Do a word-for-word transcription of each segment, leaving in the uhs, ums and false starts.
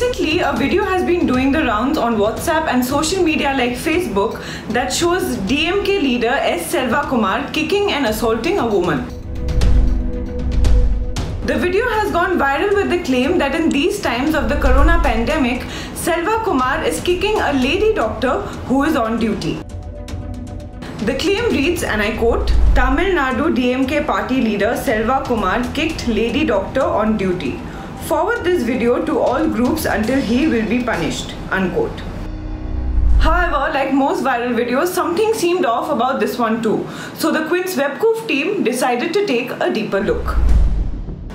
Recently, a video has been doing the rounds on WhatsApp and social media like Facebook that shows D M K leader S Selva Kumar kicking and assaulting a woman. The video has gone viral with the claim that in these times of the corona pandemic, Selva Kumar is kicking a lady doctor who is on duty. The claim reads, and I quote, "Tamil Nadu D M K party leader Selva Kumar kicked lady doctor on duty. Forward this video to all groups until he will be punished," unquote. However, like most viral videos, something seemed off about this one too. So the Quint's webproof team decided to take a deeper look.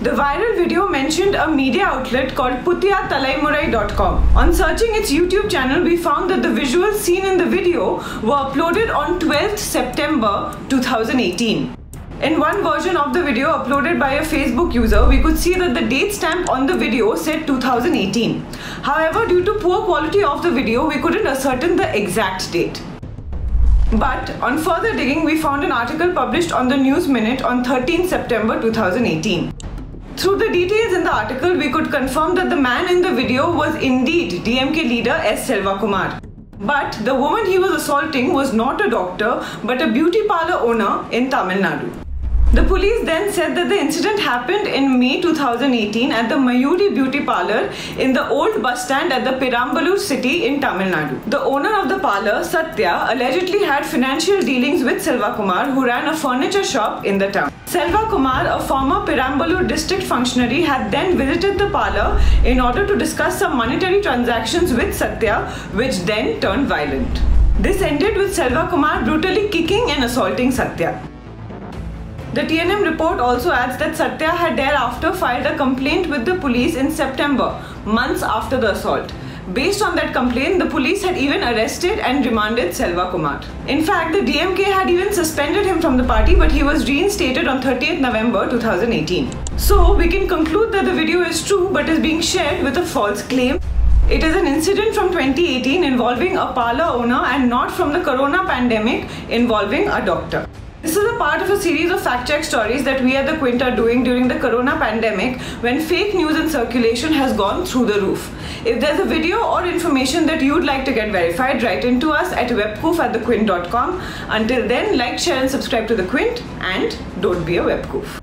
The viral video mentioned a media outlet called puthiyaalaimurai dot com. On searching its YouTube channel, we found that the visuals seen in the video were uploaded on twelfth September two thousand eighteen. In one version of the video uploaded by a Facebook user, we could see that the date stamp on the video said two thousand eighteen. However, due to poor quality of the video, we couldn't ascertain the exact date. But on further digging, we found an article published on the News Minute on thirteenth September two thousand eighteen. Through the details in the article, we could confirm that the man in the video was indeed D M K leader S Selva Kumar. But the woman he was assaulting was not a doctor, but a beauty parlour owner in Tamil Nadu. The police then said that the incident happened in May two thousand eighteen at the Mayuri Beauty Parlour in the old bus stand at the Perambalur city in Tamil Nadu. The owner of the parlour, Satya, allegedly had financial dealings with Selva Kumar, who ran a furniture shop in the town. Selva Kumar, a former Perambalur district functionary, had then visited the parlour in order to discuss some monetary transactions with Satya, which then turned violent. This ended with Selva Kumar brutally kicking and assaulting Satya. The T N M report also adds that Satya had thereafter filed a complaint with the police in September, months after the assault. Based on that complaint, the police had even arrested and remanded Selva Kumar. In fact, the D M K had even suspended him from the party, but he was reinstated on thirtieth November two thousand eighteen. So, we can conclude that the video is true but is being shared with a false claim. It is an incident from twenty eighteen involving a parlour owner and not from the corona pandemic involving a doctor. This is a part of a series of fact-check stories that we at The Quint are doing during the corona pandemic, when fake news and circulation has gone through the roof. If there's a video or information that you'd like to get verified, write in to us at webproof at the quint dot com. Until then, like, share and subscribe to The Quint, and don't be a webproof.